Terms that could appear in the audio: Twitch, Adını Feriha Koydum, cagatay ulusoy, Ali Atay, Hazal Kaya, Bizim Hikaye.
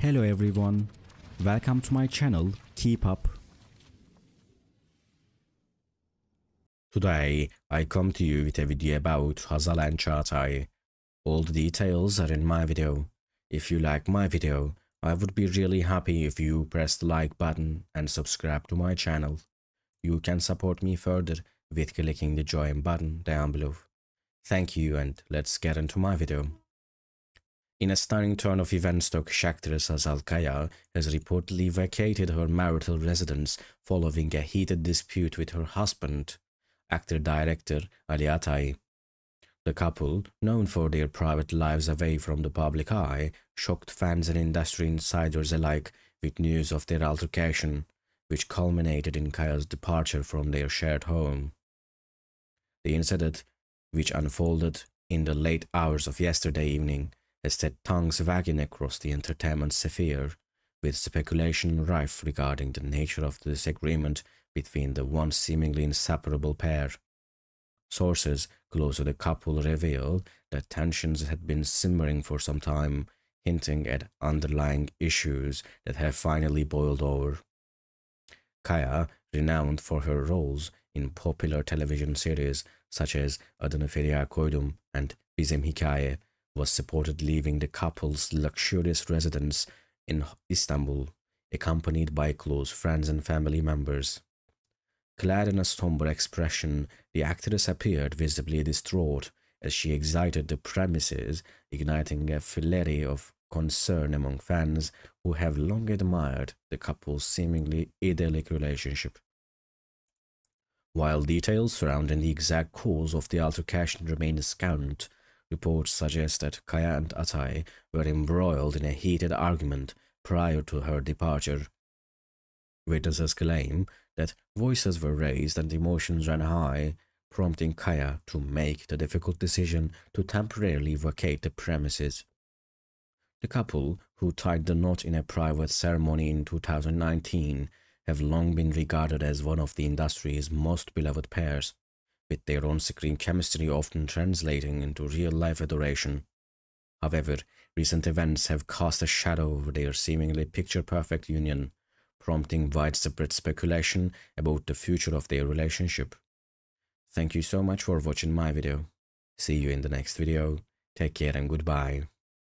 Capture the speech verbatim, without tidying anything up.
Hello everyone, welcome to my channel, keep up. Today, I come to you with a video about Hazal and Çağatay. All the details are in my video. If you like my video, I would be really happy if you press the like button and subscribe to my channel. You can support me further with clicking the join button down below. Thank you and let's get into my video. In a stunning turn of events, Turkish actress Hazal Kaya has reportedly vacated her marital residence following a heated dispute with her husband, actor-director Ali Atay. The couple, known for their private lives away from the public eye, shocked fans and industry insiders alike with news of their altercation, which culminated in Kaya's departure from their shared home. The incident, which unfolded in the late hours of yesterday evening, has set tongues wagging across the entertainment sphere, with speculation rife regarding the nature of the disagreement between the once seemingly inseparable pair. Sources close to the couple reveal that tensions had been simmering for some time, hinting at underlying issues that have finally boiled over. Kaya, renowned for her roles in popular television series such as Adını Feriha Koydum and Bizim Hikaye, was supported leaving the couple's luxurious residence in Istanbul, accompanied by close friends and family members. Clad in a somber expression, the actress appeared visibly distraught as she exited the premises, igniting a flurry of concern among fans who have long admired the couple's seemingly idyllic relationship. While details surrounding the exact cause of the altercation remain scant, reports suggest that Kaya and Atay were embroiled in a heated argument prior to her departure. Witnesses claim that voices were raised and emotions ran high, prompting Kaya to make the difficult decision to temporarily vacate the premises. The couple, who tied the knot in a private ceremony in two thousand nineteen, have long been regarded as one of the industry's most beloved pairs, with their on-screen chemistry often translating into real-life adoration. However, recent events have cast a shadow over their seemingly picture-perfect union, prompting widespread speculation about the future of their relationship. Thank you so much for watching my video. See you in the next video. Take care and goodbye.